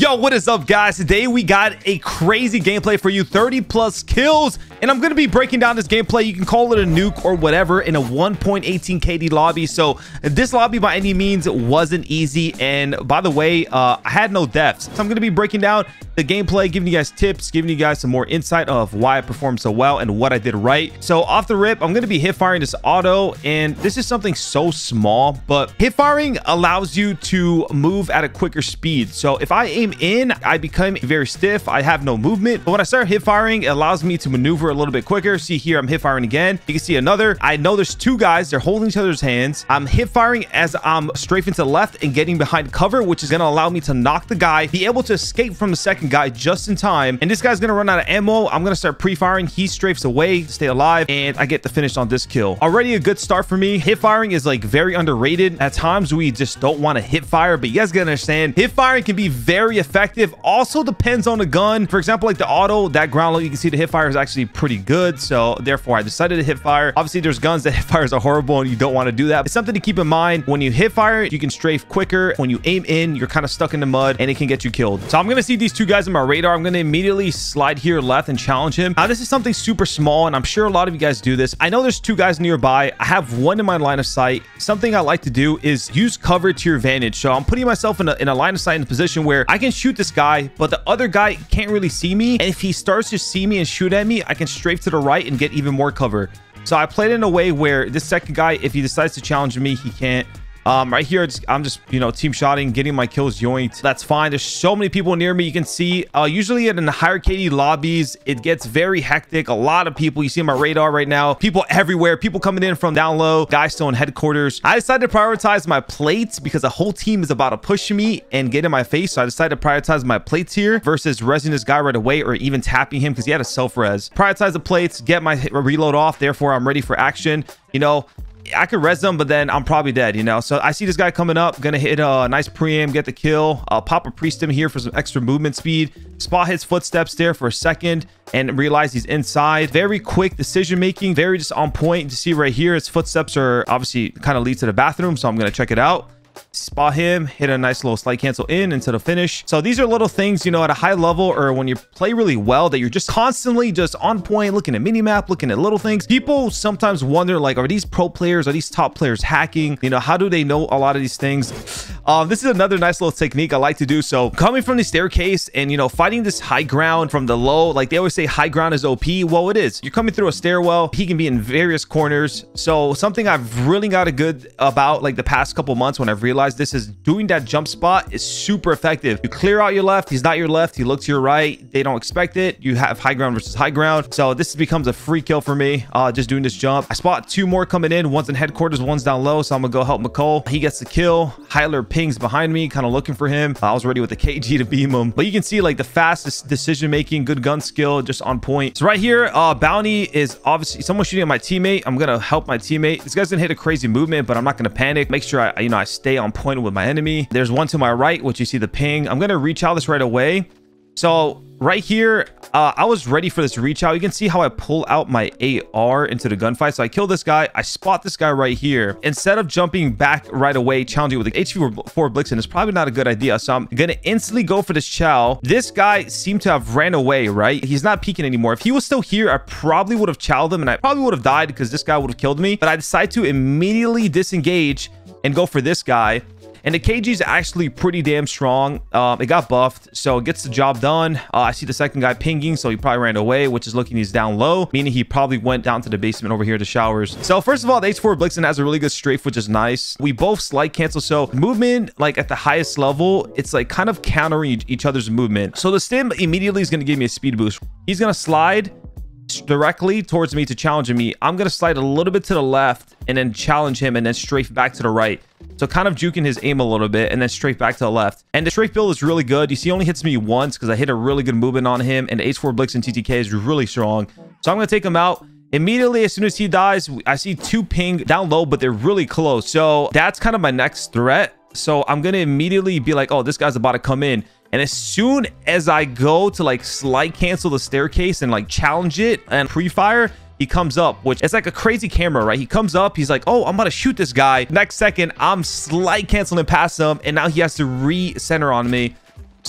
Yo, what is up, guys? Today we got a crazy gameplay for you, 30 plus kills, and I'm gonna be breaking down this gameplay. You can call it a nuke or whatever in a 1.18 KD lobby. So this lobby by any means wasn't easy, and by the way, I had no deaths. So I'm gonna be breaking down the gameplay, giving you guys tips, giving you guys some more insight of why I performed so well and what I did right. So off the rip, I'm gonna be hip firing this auto, and this is something so small, but hip firing allows you to move at a quicker speed. So if I aim in, I become very stiff. I have no movement, but when I start hip firing, it allows me to maneuver a little bit quicker. See here, I'm hip firing again. You can see another. I know there's two guys, they're holding each other's hands. I'm hip firing as I'm strafing to the left and getting behind cover, which is going to allow me to knock the guy, be able to escape from the second guy just in time. And this guy's going to run out of ammo. I'm going to start pre-firing. He strafes away to stay alive, and I get the finish on this kill. Already a good start for me. Hip firing is like very underrated. At times we just don't want to hip fire, but you guys gotta understand, hip firing can be very effective. Also depends on the gun. For example, like the auto, that ground low, you can see the hip fire is actually pretty good, so therefore I decided to hip fire. Obviously there's guns that hip fires are horrible and you don't want to do that. It's something to keep in mind. When you hip fire, you can strafe quicker. When you aim in, you're kind of stuck in the mud and it can get you killed. So I'm gonna see these two guys on my radar. I'm gonna immediately slide here left and challenge him. Now this is something super small, and I'm sure a lot of you guys do this. I know there's two guys nearby. I have one in my line of sight. Something I like to do is use cover to your advantage. So I'm putting myself in a line of sight, in a position where I can shoot this guy, but the other guy can't really see me. And if he starts to see me and shoot at me, I can strafe to the right and get even more cover. So I played in a way where this second guy, if he decides to challenge me, he can't. Right here, I'm just, you know, team shotting, getting my kills yoinked. That's fine. There's so many people near me. You can see, usually in the higher KD lobbies, it gets very hectic. A lot of people, you see my radar right now, people everywhere, people coming in from down low, guys still in headquarters. I decided to prioritize my plates because the whole team is about to push me and get in my face. So I decided to prioritize my plates here versus resing this guy right away or even tapping him because he had a self-res. Prioritize the plates, get my reload off. Therefore, I'm ready for action. You know, I could res them, but then I'm probably dead, you know? So I see this guy coming up, gonna hit a nice preamp, get the kill. I'll pop a pre-stim here for some extra movement speed. Spot his footsteps there for a second and realize he's inside. Very quick decision making, very just on point. To see right here, his footsteps are obviously kind of lead to the bathroom, so I'm gonna check it out. Spot him, hit a nice little slight cancel in into the finish. So these are little things, you know, at a high level or when you play really well, that you're just constantly just on point, looking at mini map, looking at little things. People sometimes wonder, like, are these pro players, are these top players hacking? You know, how do they know a lot of these things? This is another nice little technique I like to do. So coming from the staircase and, you know, fighting this high ground from the low, like they always say high ground is OP. Well, it is. You're coming through a stairwell. He can be in various corners. So something I've really got a good about like the past couple months when I've realized this is doing that jump spot is super effective. You clear out your left. He's not your left. He looks to your right. They don't expect it. You have high ground versus high ground. So this becomes a free kill for me. Just doing this jump. I spot two more coming in. One's in headquarters, one's down low. So I'm gonna go help McCole. He gets the kill. Hyler pings behind me, kind of looking for him. I was ready with the KG to beam him, but you can see like the fastest decision making, good gun skill, just on point. So right here, bounty is obviously someone shooting at my teammate. I'm gonna help my teammate. This guy's gonna hit a crazy movement, but I'm not gonna panic. Make sure I, you know, I stay on point with my enemy. There's one to my right, which you see the ping. I'm gonna reach out this right away. So right here, I was ready for this reach out. You can see how I pull out my AR into the gunfight. So I kill this guy. I spot this guy right here. Instead of jumping back right away, challenging with the HV4 Blixen is probably not a good idea. So I'm going to instantly go for this chow. This guy seemed to have ran away, right? He's not peeking anymore. If he was still here, I probably would have chowed him and I probably would have died because this guy would have killed me. But I decided to immediately disengage and go for this guy. And the KG is actually pretty damn strong. It got buffed, so it gets the job done. I see the second guy pinging, so he probably ran away, which is looking he's down low, meaning he probably went down to the basement over here to showers. So first of all, the H4 Blixen has a really good strafe, which is nice. We both slight cancel, so movement, like at the highest level, it's like kind of countering each other's movement. So the stim immediately is going to give me a speed boost. He's going to slide directly towards me to challenge me. I'm going to slide a little bit to the left and then challenge him and then strafe back to the right. So kind of juking his aim a little bit and then straight back to the left. And the strafe build is really good. You see, he only hits me once because I hit a really good movement on him. And the H4 Blixen TTK is really strong. So I'm going to take him out. Immediately, as soon as he dies, I see two ping down low, but they're really close. So that's kind of my next threat. So I'm going to immediately be like, oh, this guy's about to come in. And as soon as I go to like slight cancel the staircase and like challenge it and pre-fire, he comes up, which it's like a crazy camera, right? He comes up, he's like, oh, I'm about to shoot this guy. Next second, I'm slight canceling past him, and now he has to re-center on me.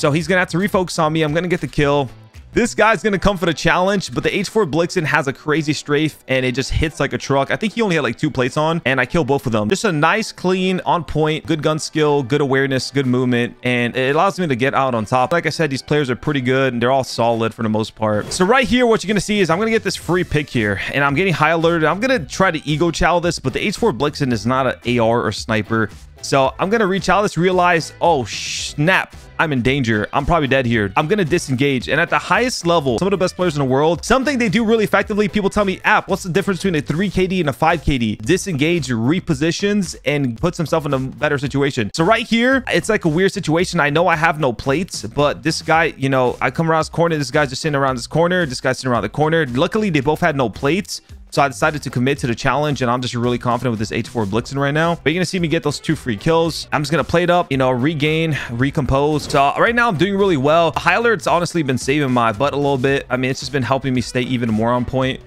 So he's going to have to refocus on me. I'm going to get the kill. This guy's going to come for the challenge, but the H4 Blixen has a crazy strafe and it just hits like a truck. I think he only had like 2 plates on and I killed both of them. Just a nice, clean, on point, good gun skill, good awareness, good movement, and it allows me to get out on top. Like I said, these players are pretty good and they're all solid for the most part. So right here, what you're going to see is I'm going to get this free pick here and I'm getting high alerted. I'm going to try to ego chow this, but the H4 Blixen is not an AR or sniper. So I'm going to reach out. Let's realize, oh, snap. I'm in danger. I'm probably dead here. I'm going to disengage. And at the highest level, some of the best players in the world, something they do really effectively, people tell me, App, what's the difference between a 3KD and a 5KD? Disengage, repositions, and puts himself in a better situation. So right here, it's like a weird situation. I know I have no plates, but this guy, you know, I come around this corner. This guy's just sitting around this corner. This guy's sitting around the corner. Luckily, they both had no plates. So I decided to commit to the challenge and I'm just really confident with this H4 Blixen right now. But you're going to see me get those 2 free kills. I'm just going to play it up, you know, regain, recompose. So right now I'm doing really well. High alert's honestly been saving my butt a little bit. I mean, it's just been helping me stay even more on point.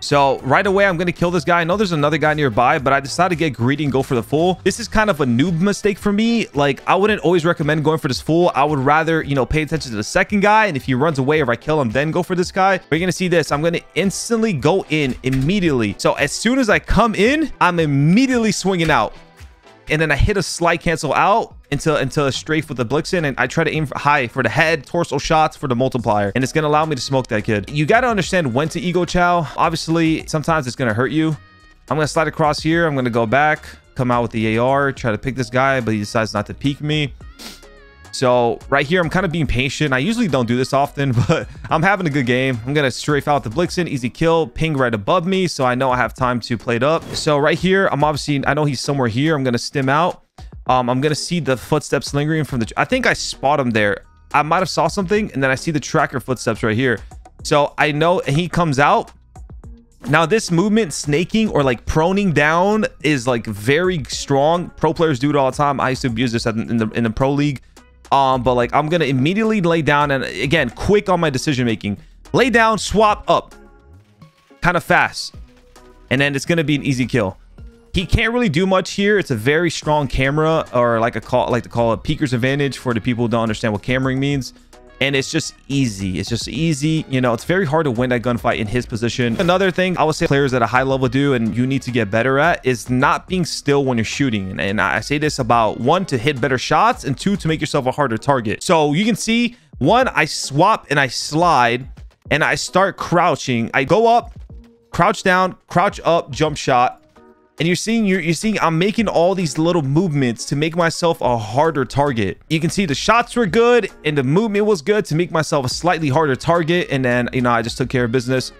So right away, I'm going to kill this guy. I know there's another guy nearby, but I decided to get greedy and go for the full. This is kind of a noob mistake for me. Like, I wouldn't always recommend going for this full. I would rather, you know, pay attention to the second guy. And if he runs away or I kill him, then go for this guy. But you're going to see this. I'm going to instantly go in immediately. So as soon as I come in, I'm immediately swinging out. And then I hit a slight cancel out into a strafe with the Blixen, and I try to aim high for the head, torso shots for the multiplier, and it's going to allow me to smoke that kid. You got to understand when to ego chow. Obviously, sometimes it's going to hurt you. I'm going to slide across here. I'm going to go back, come out with the AR, try to pick this guy, but he decides not to peek me. So right here, I'm kind of being patient. I usually don't do this often, but I'm having a good game. I'm going to strafe out the Blixen, easy kill, ping right above me. So I know I have time to play it up. So right here, I'm obviously, I know he's somewhere here. I'm going to stim out. I'm going to see the footsteps lingering from the, I think I spot him there. I might've saw something. And then I see the tracker footsteps right here. So I know he comes out. Now this movement, snaking or like proning down, is like very strong. Pro players do it all the time. I used to abuse this in the pro league. But like I'm gonna immediately lay down, and again, quick on my decision making. Lay down, swap up, kind of fast, and then it's gonna be an easy kill. He can't really do much here. It's a very strong camera, or like a call, like to call it peeker's advantage for the people who don't understand what cameraing means. And it's just easy. It's just easy. You know, it's very hard to win that gunfight in his position. Another thing I would say players at a high level do, and you need to get better at, is not being still when you're shooting. And I say this about 1, to hit better shots, and 2, to make yourself a harder target. So you can see, 1, I swap and I slide and I start crouching. I go up, crouch down, crouch up, jump shot. And you're seeing I'm making all these little movements to make myself a harder target. You can see the shots were good and the movement was good to make myself a slightly harder target. And then, you know, I just took care of business.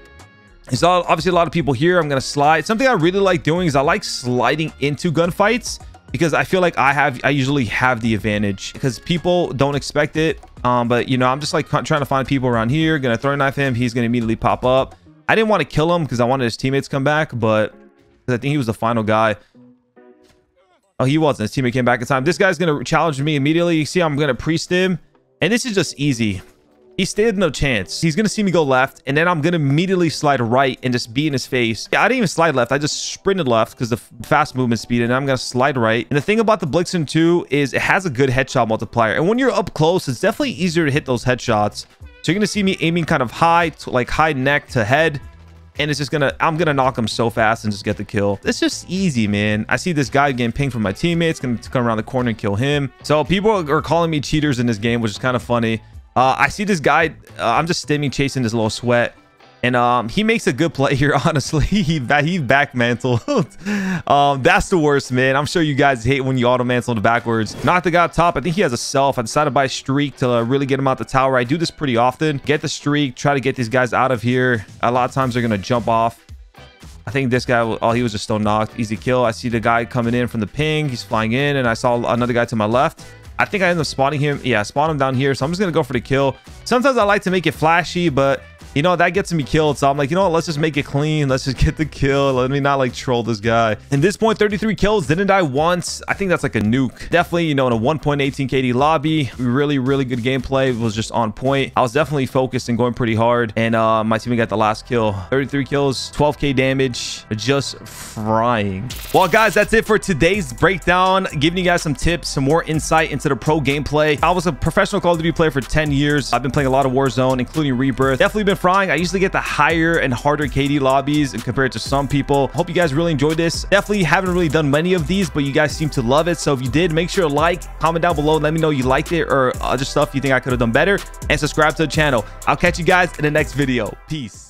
There's obviously a lot of people here. I'm going to slide. Something I really like doing is I like sliding into gunfights, because I feel like I usually have the advantage, because people don't expect it. But, you know, I'm just like trying to find people around here. Going to throw knife him. He's going to immediately pop up. I didn't want to kill him because I wanted his teammates to come back, but I think he was the final guy. Oh, he wasn't. His teammate came back in time. This guy's going to challenge me immediately. You see, I'm going to pre-stim. And this is just easy. He stood no chance. He's going to see me go left. And then I'm going to immediately slide right and just be in his face. Yeah, I didn't even slide left. I just sprinted left because the fast movement speed. And I'm going to slide right. And the thing about the Blixen too is it has a good headshot multiplier. And when you're up close, it's definitely easier to hit those headshots. So you're going to see me aiming kind of high, like high neck to head. And it's just gonna, I'm gonna knock him so fast and just get the kill. It's just easy, man. I see this guy getting pinged from my teammates, gonna come around the corner and kill him. So people are calling me cheaters in this game, which is kind of funny. I see this guy, I'm just stimming, chasing this little sweat. And he makes a good play here, honestly. he backmantled. That's the worst, man. I'm sure you guys hate when you auto-mantled backwards. Knocked the guy up top. I think he has a self. I decided to buy streak to really get him out the tower. I do this pretty often. Get the streak. Try to get these guys out of here. A lot of times they're going to jump off. I think this guy, oh, he was just still knocked. Easy kill. I see the guy coming in from the ping. He's flying in, and I saw another guy to my left. I think I ended up spotting him. Yeah, I spawned him down here. So I'm just going to go for the kill. Sometimes I like to make it flashy, but you know, that gets me killed. So I'm like, you know what? Let's just make it clean. Let's just get the kill. Let me not like troll this guy. At this point, 33 kills. Didn't die once. I think that's like a nuke. Definitely, you know, in a 1.18 KD lobby, really, really good gameplay. It was just on point. I was definitely focused and going pretty hard. And my teammate got the last kill. 33 kills, 12K damage, just frying. Well, guys, that's it for today's breakdown. Giving you guys some tips, some more insight into the pro gameplay. I was a professional Call of Duty player for 10 years. I've been playing a lot of Warzone, including Rebirth. Definitely been frying. I usually get the higher and harder KD lobbies compared to some people. Hope you guys really enjoyed this. Definitely haven't really done many of these, but you guys seem to love it. So if you did, make sure to like, comment down below, let me know you liked it or other stuff you think I could have done better, and subscribe to the channel. I'll catch you guys in the next video. Peace.